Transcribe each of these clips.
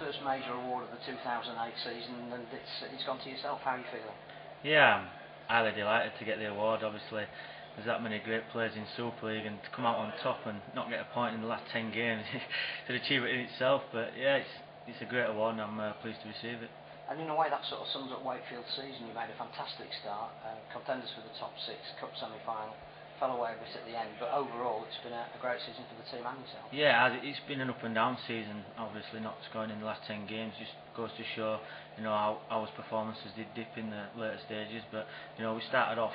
first major award of the 2008 season, and it's gone to yourself. How are you feeling? Yeah, I'm highly delighted to get the award. Obviously, there's that many great players in Super League, and to come out on top and not get a point in the last 10 games to achieve it in itself. But yeah, it's a great award, and I'm pleased to receive it. And in a way, that sort of sums up Wakefield's season. You made a fantastic start, contenders for the top six, cup semi-final, fell away a bit at the end, but overall it's been a great season for the team and yourself. Yeah, it's been an up and down season, obviously not scoring in the last 10 games just goes to show, you know, how his performances did dip in the later stages. But you know, we started off,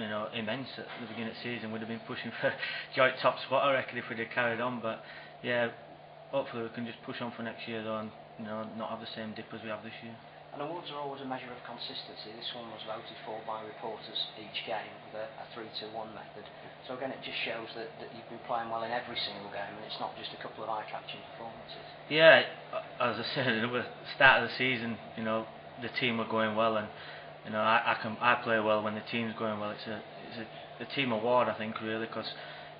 you know, immense at the beginning of the season. We'd have been pushing for joint top spot, I reckon, if we'd have carried on. But yeah, hopefully we can just push on for next year though, and you know, not have the same dip as we have this year. And awards are always a measure of consistency. This one was voted for by reporters each game with a 3-2-1 method. So again, it just shows that you've been playing well in every single game, and it's not just a couple of eye-catching performances. Yeah, as I said at the start of the season, you know, the team were going well, and you know, I play well when the team's going well. It's a team award, I think, really, because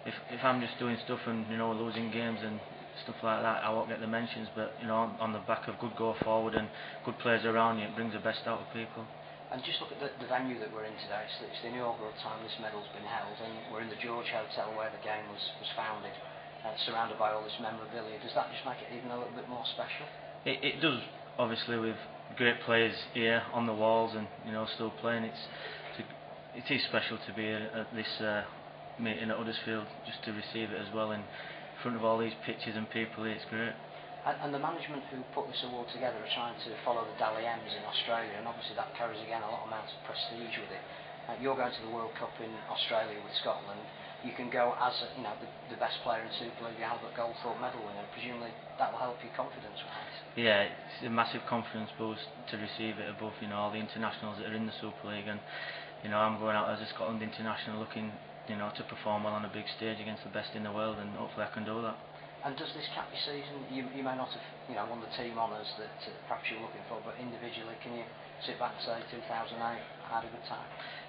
if I'm just doing stuff and, you know, losing games and stuff like that, I won't get the mentions. But you know, on the back of good go forward and good players around you, it brings the best out of people. And just look at the venue that we're in today. It's the inaugural time this medal's been held, and we're in the George Hotel where the game was founded, surrounded by all this memorabilia. Does that just make it even a little bit more special? It does, obviously, with great players here on the walls and, you know, still playing. It is special to be here at this meeting at Huddersfield, just to receive it as well and front of all these pictures and people here. It's great. And the management who put this award together are trying to follow the Dally M's in Australia, and obviously that carries again a lot amount of prestige with it. You're going to the World Cup in Australia with Scotland. You can go as, you know, the best player in Super League, the Albert Goldthorpe Medal winner. Presumably that will help your confidence, right? Yeah, it's a massive confidence boost to receive it above, you know, all the internationals that are in the Super League. And you know, I'm going out as a Scotland international looking, you know, to perform well on a big stage against the best in the world, and hopefully I can do that. And does this cap your season? You may not have, you know, won the team honours that perhaps you're looking for, but individually, can you sit back and say 2008 I had a good time?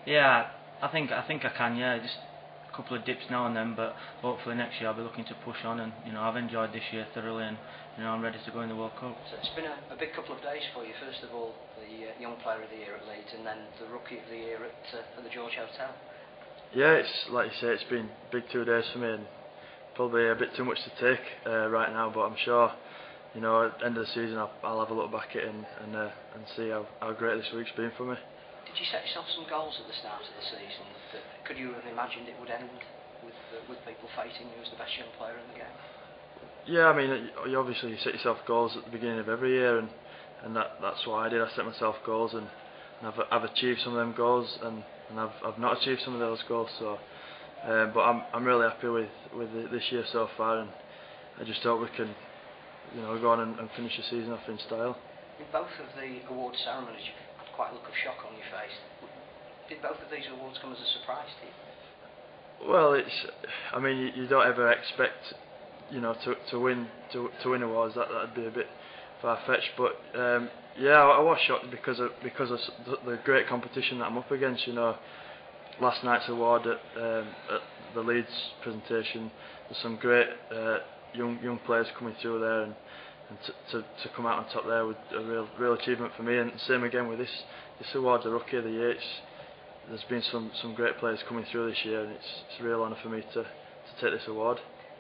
Yeah, I think I can. Yeah, just a couple of dips now and then, but hopefully next year I'll be looking to push on. And you know, I've enjoyed this year thoroughly, and you know, I'm ready to go in the World Cup. So it's been a big couple of days for you. First of all, the Young Player of the Year at Leeds, and then the Rookie of the Year at the George Hotel. Yeah, it's like you say, it's been big 2 days for me, and probably a bit too much to take right now. But I'm sure, you know, at the end of the season I'll have a look back at it and see how great this week's been for me. Did you set yourself some goals at the start of the season? Could you have imagined it would end with people fating you as the best young player in the game? Yeah, I mean, you obviously set yourself goals at the beginning of every year, and that's what I did. I set myself goals, and I've achieved some of them goals, and I've not achieved some of those goals. So, but I'm really happy with this year so far, and I just hope we can, you know, go on and finish the season off in style. In both of the award ceremonies, you had quite a look of shock on your face. Did both of these awards come as a surprise to you? Well, I mean, you don't ever expect, you know, to win awards. That'd be a bit far-fetched, but yeah, I was shocked because of the great competition that I'm up against. You know, last night's award at the Leeds presentation, there's some great young players coming through there, and to come out on top there was a real achievement for me. And same again with this award, the Rookie of the Year. There's been some great players coming through this year, and it's a real honour for me to take this award.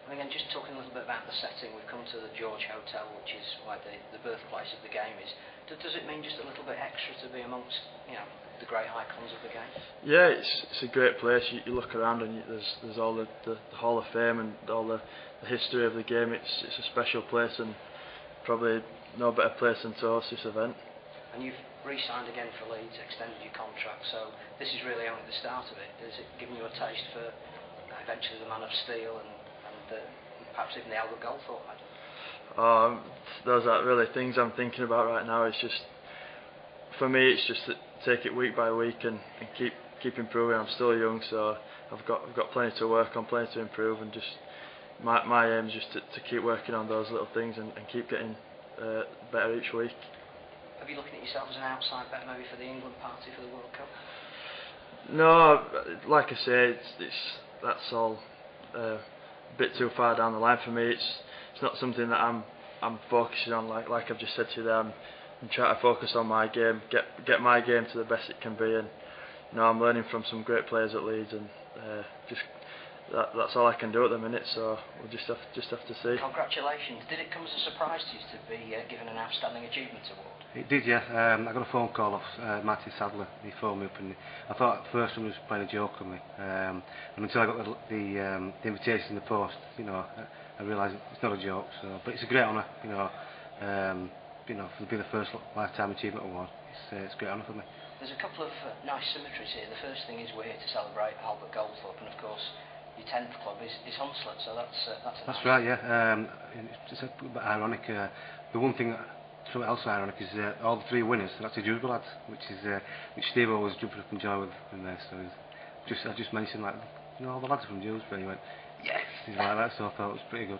And again, just talking a little bit about the setting, we've come to the George Hotel, which is where the birthplace of the game is. Does it mean just a little bit extra to be amongst, you know, the great icons of the game? Yeah, it's a great place. You look around and there's all the Hall of Fame and all the history of the game. It's a special place, and probably no better place than to host this event. And you've re-signed again for Leeds, extended your contract, so this is really only the start of it. Is it giving you a taste for eventually the Man of Steel and perhaps even the Albert Goldthorpe Medal? Those are really things I'm thinking about right now. It's just, for me, it's just to take it week by week and keep improving. I'm still young, so I've got plenty to work on, plenty to improve, and just my aim is just to keep working on those little things and keep getting better each week. Are you looking at yourself as an outside bet maybe for the England party for the World Cup? No, like I say, that's all a bit too far down the line for me. It's not something that I'm I'm focusing on, like I've just said to them, I'm trying to focus on my game, get my game to the best it can be, and you know, I'm learning from some great players at Leeds, and just that's all I can do at the minute. So we'll just have to see. Congratulations! Did it come as a surprise to you to be given an Outstanding Achievement Award? It did, yeah. I got a phone call off Matty Sadler. He phoned me up, and I thought at first someone was playing a joke on me. And until I got the invitation in the post, you know, I realised it's not a joke. So, but it's a great honour, you know. You know, for being the first Lifetime Achievement Award, it's a great honour for me. There's a couple of nice symmetries here. The first thing is we're here to celebrate Albert Goldthorpe, and of course your 10th club is Hunslet, so that's nice right, yeah. It's a bit ironic. The one thing, something else ironic, is all the three winners are actually Dewsbury lads, which Steve always jumped up and joy with in there. So I just mentioned, like, you know, all the lads from Dewsbury, he went, yes, he's like that, so I thought it was pretty good.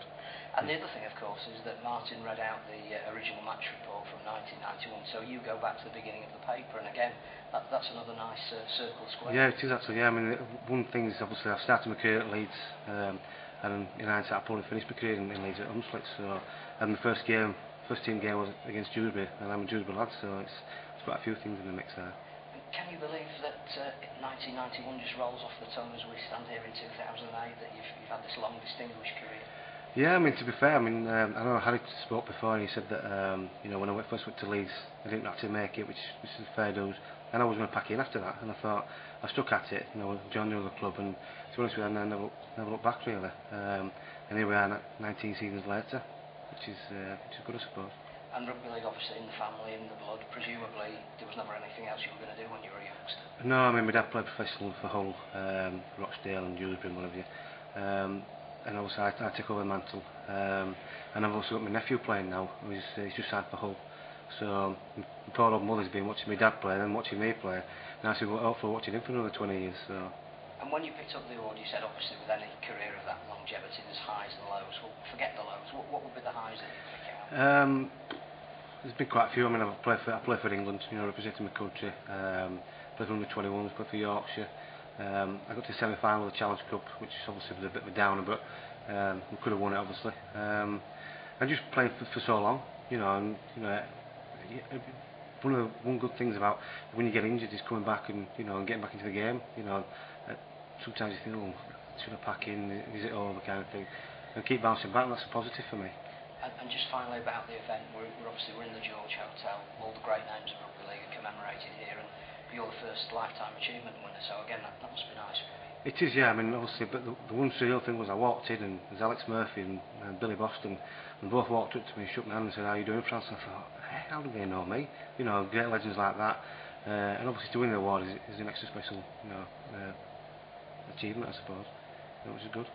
And the other thing, of course, is that Martin read out the original match report from 1991, so you go back to the beginning of the paper, and again, that's another nice circle square. Yeah, it is actually, yeah. I mean, one thing is, obviously, I've started my career at Leeds, and in hindsight, I probably finished my career in Leeds at Hunslet, so, and the first team game was against Dewsbury, and I'm a Dewsbury lad, so it's quite a few things in the mix there. Can you believe that 1991 just rolls off the tongue as we stand here in 2008, that you've had this long, distinguished career? Yeah, I mean, to be fair, I mean, I know Harry spoke before, and he said that, you know, when I first went to Leeds, I didn't actually make it, which is fair dues, and I was going to pack in after that, and I thought, I stuck at it, you know, joined the other club, and to be honest with you, I never looked back, really. And here we are, 19 seasons later, which is good, I suppose. And rugby league, obviously, in the family, in the blood. Presumably, there was never anything else you were going to do when you were a youngster. No, I mean, my dad played professional for Hull, Rochdale and Julesby and whatever. And also, I took over the mantle. And I've also got my nephew playing now. He's just signed for Hull. So my poor old mother's been watching my dad play, then watching me play. Now she's hopefully watching him for another 20 years. So. And when you picked up the award, you said, obviously, with any career of that longevity, there's highs and lows. Well, forget the lows. What would be the highs that you pick out? There's been quite a few. I mean, I play for England, you know, representing my country. Played for under 21s, played for Yorkshire. I got to the semi-final of the Challenge Cup, which obviously was a bit of a downer, but we could have won it, obviously. And just playing for so long, you know, and you know, one good things about when you get injured is coming back and, you know, and getting back into the game. You know, sometimes you think, oh, should I pack in? Is it over? Kind of thing. And keep bouncing back, and that's a positive for me. And just finally about the event, we're in the George Hotel. All the great names of rugby league are commemorated here, and you're the first Lifetime Achievement winner, so again, that must be nice for you. It is, yeah. I mean, obviously, but the one surreal thing was I walked in, and there's Alex Murphy and Billy Boston, and both walked up to me and shook my hand and said, "How are you doing, France?" And I thought, hey, how do they know me? You know, great legends like that. And obviously, to win the award is an extra special, you know, achievement, I suppose, which is good.